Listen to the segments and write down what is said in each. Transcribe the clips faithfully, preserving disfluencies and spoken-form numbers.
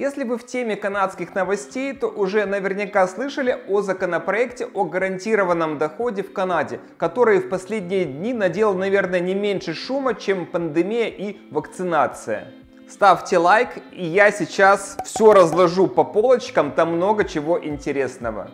Если вы в теме канадских новостей, то уже наверняка слышали о законопроекте о гарантированном доходе в Канаде, который в последние дни наделал, наверное, не меньше шума, чем пандемия и вакцинация. Ставьте лайк, и я сейчас все разложу по полочкам, там много чего интересного.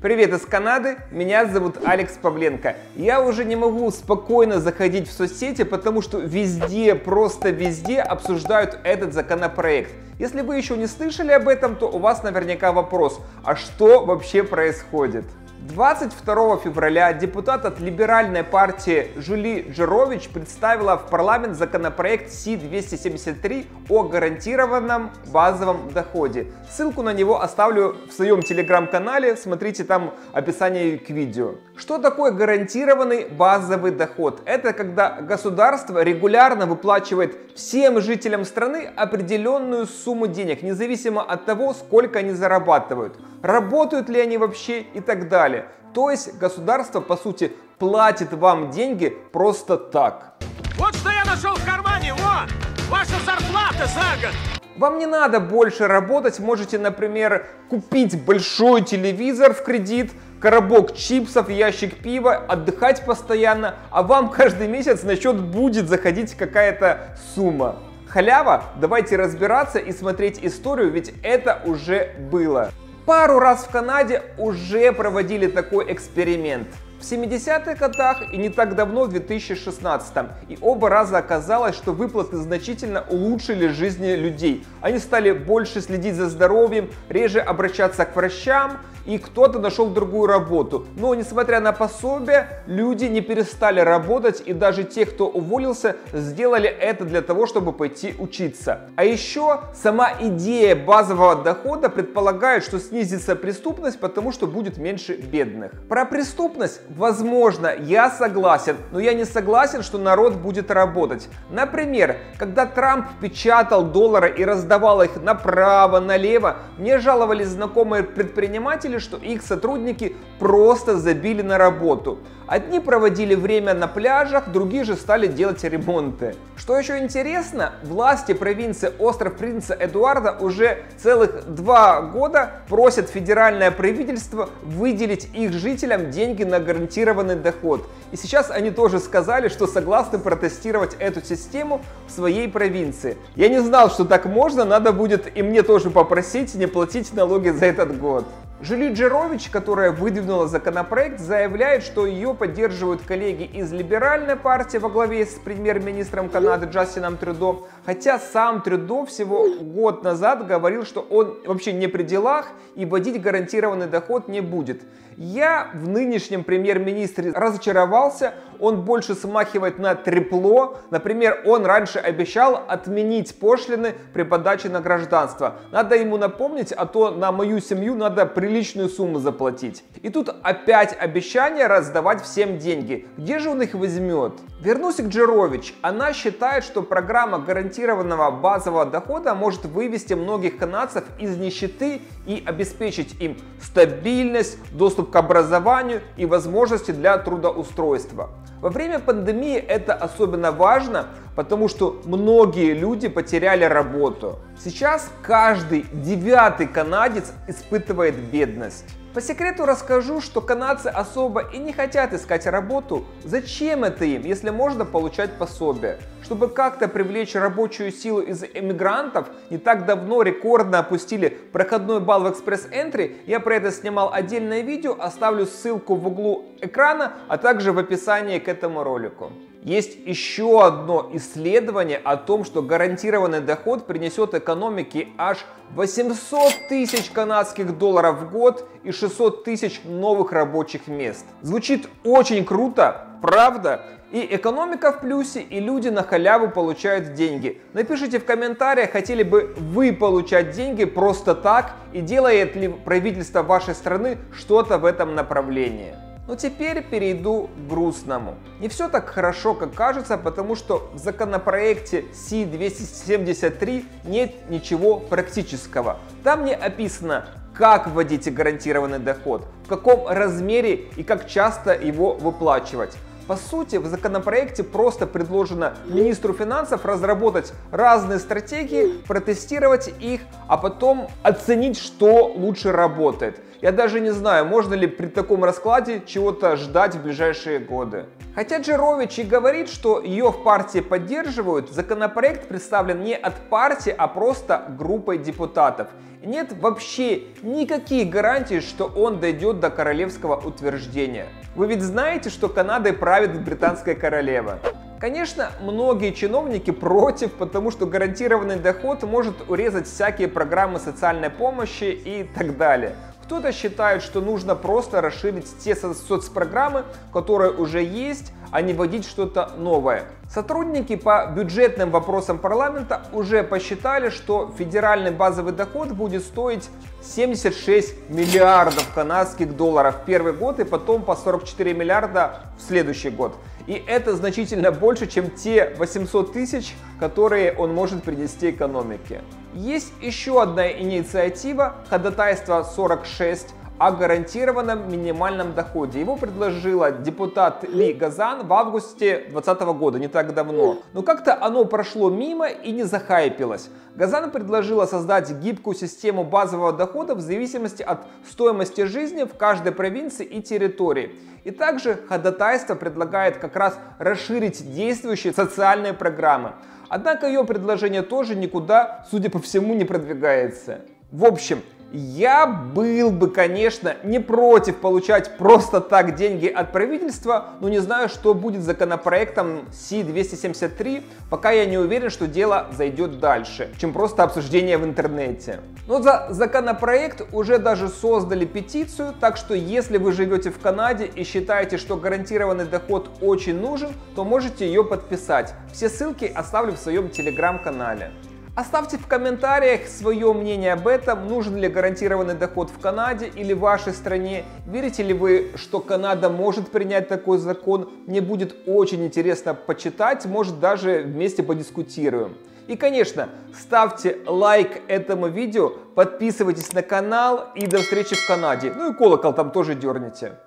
Привет из Канады, меня зовут Алекс Павленко. Я уже не могу спокойно заходить в соцсети, потому что везде, просто везде обсуждают этот законопроект. Если вы еще не слышали об этом, то у вас наверняка вопрос, а что вообще происходит? двадцать второго февраля депутат от либеральной партии Жюли Джерович представила в парламент законопроект Си двести семьдесят три о гарантированном базовом доходе. Ссылку на него оставлю в своем телеграм-канале, смотрите там описание к видео. Что такое гарантированный базовый доход? Это когда государство регулярно выплачивает всем жителям страны определенную сумму денег, независимо от того, сколько они зарабатывают, работают ли они вообще и так далее. То есть государство, по сути, платит вам деньги просто так. Вот что я нашел в кармане, вот! Ваша зарплата за год! Вам не надо больше работать, можете, например, купить большой телевизор в кредит, коробок чипсов, ящик пива, отдыхать постоянно, а вам каждый месяц на счет будет заходить какая-то сумма. Халява? Давайте разбираться и смотреть историю, ведь это уже было. Пару раз в Канаде уже проводили такой эксперимент. В семидесятых годах и не так давно, в две тысячи шестнадцатом. И оба раза оказалось, что выплаты значительно улучшили жизни людей. Они стали больше следить за здоровьем, реже обращаться к врачам, и кто-то нашел другую работу. Но, несмотря на пособие, люди не перестали работать, и даже те, кто уволился, сделали это для того, чтобы пойти учиться. А еще сама идея базового дохода предполагает, что снизится преступность, потому что будет меньше бедных. Про преступность, возможно, я согласен, но я не согласен, что народ будет работать. Например, когда Трамп печатал доллары и раздавал их направо-налево, мне жаловались знакомые предприниматели, что их сотрудники просто забили на работу. Одни проводили время на пляжах, другие же стали делать ремонты. Что еще интересно, власти провинции Остров Принца Эдуарда уже целых два года просят федеральное правительство выделить их жителям деньги на гарантированный доход. И сейчас они тоже сказали, что согласны протестировать эту систему в своей провинции. Я не знал, что так можно, надо будет и мне тоже попросить не платить налоги за этот год. Жюли Джерович, которая выдвинула законопроект, заявляет, что ее поддерживают коллеги из либеральной партии во главе с премьер-министром Канады Джастином Трюдо, хотя сам Трюдо всего год назад говорил, что он вообще не при делах и вводить гарантированный доход не будет. Я в нынешнем премьер-министре разочаровался, он больше смахивает на трепло. Например, он раньше обещал отменить пошлины при подаче на гражданство. Надо ему напомнить, а то на мою семью надо приличную сумму заплатить. И тут опять обещание раздавать всем деньги. Где же он их возьмет? Вернусь к Джерович. Она считает, что программа гарантированного базового дохода может вывести многих канадцев из нищеты и обеспечить им стабильность, доступ к образованию и возможности для трудоустройства. Во время пандемии это особенно важно, потому что многие люди потеряли работу. Сейчас каждый девятый канадец испытывает бедность. По секрету расскажу, что канадцы особо и не хотят искать работу. Зачем это им, если можно получать пособие? Чтобы как-то привлечь рабочую силу из эмигрантов, не так давно рекордно опустили проходной балл в Express Entry. Я про это снимал отдельное видео, оставлю ссылку в углу экрана, а также в описании к этому ролику. Есть еще одно исследование о том, что гарантированный доход принесет экономике аж восемьсот тысяч канадских долларов в год и шестьсот тысяч новых рабочих мест. Звучит очень круто, правда? И экономика в плюсе, и люди на халяву получают деньги. Напишите в комментариях, хотели бы вы получать деньги просто так, и делает ли правительство вашей страны что-то в этом направлении. Но теперь перейду к грустному. Не все так хорошо, как кажется, потому что в законопроекте Си двести семьдесят три нет ничего практического. Там не описано, как вводить гарантированный доход, в каком размере и как часто его выплачивать. По сути, в законопроекте просто предложено министру финансов разработать разные стратегии, протестировать их, а потом оценить, что лучше работает. Я даже не знаю, можно ли при таком раскладе чего-то ждать в ближайшие годы. Хотя Джерович и говорит, что ее в партии поддерживают, законопроект представлен не от партии, а просто группой депутатов. Нет вообще никаких гарантий, что он дойдет до королевского утверждения. Вы ведь знаете, что Канадой правит британская королева. Конечно, многие чиновники против, потому что гарантированный доход может урезать всякие программы социальной помощи и так далее. Кто-то считает, что нужно просто расширить те со- соцпрограммы, которые уже есть, а не вводить что-то новое. Сотрудники по бюджетным вопросам парламента уже посчитали, что федеральный базовый доход будет стоить семьдесят шесть миллиардов канадских долларов в первый год и потом по сорок четыре миллиарда в следующий год. И это значительно больше, чем те восемьсот тысяч, которые он может принести экономике. Есть еще одна инициатива – ходатайство сорок шесть о гарантированном минимальном доходе. Его предложила депутат Ли Газан в августе две тысячи двадцатого года, не так давно. Но как-то оно прошло мимо и не захайпилось. Газан предложила создать гибкую систему базового дохода в зависимости от стоимости жизни в каждой провинции и территории. И также ходатайство предлагает как раз расширить действующие социальные программы. Однако ее предложение тоже никуда, судя по всему, не продвигается. В общем, я был бы, конечно, не против получать просто так деньги от правительства, но не знаю, что будет с законопроектом Си двести семьдесят три, пока я не уверен, что дело зайдет дальше, чем просто обсуждение в интернете. Но за законопроект уже даже создали петицию, так что если вы живете в Канаде и считаете, что гарантированный доход очень нужен, то можете ее подписать. Все ссылки оставлю в своем телеграм-канале. Оставьте в комментариях свое мнение об этом, нужен ли гарантированный доход в Канаде или в вашей стране, верите ли вы, что Канада может принять такой закон, мне будет очень интересно почитать, может даже вместе подискутируем. И конечно, ставьте лайк этому видео, подписывайтесь на канал и до встречи в Канаде, ну и колокол там тоже дерните.